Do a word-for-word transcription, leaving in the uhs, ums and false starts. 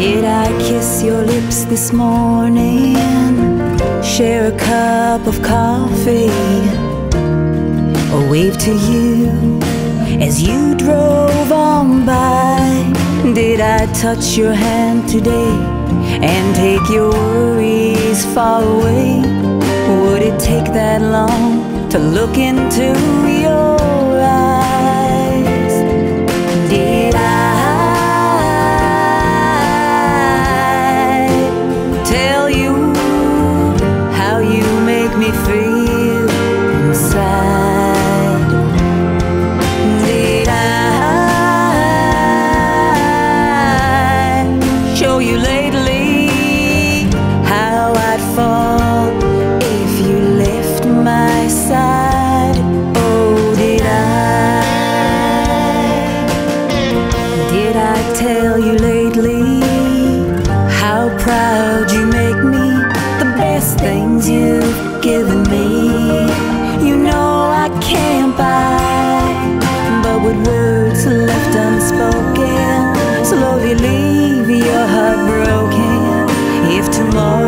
Did I kiss your lips this morning? Share a cup of coffee, or wave to you as you drove on by? Did I touch your hand today and take your worries far away? Would it take that long to look into your eyes? Did I tell you how you make me feel inside? Did I show you lately how I'd fall if you left my side? Oh, did I? Did I tell you lately how proud you make me? The best things you've given me, you know I can't buy. But with words left unspoken, slowly leave your heart broken. If tomorrow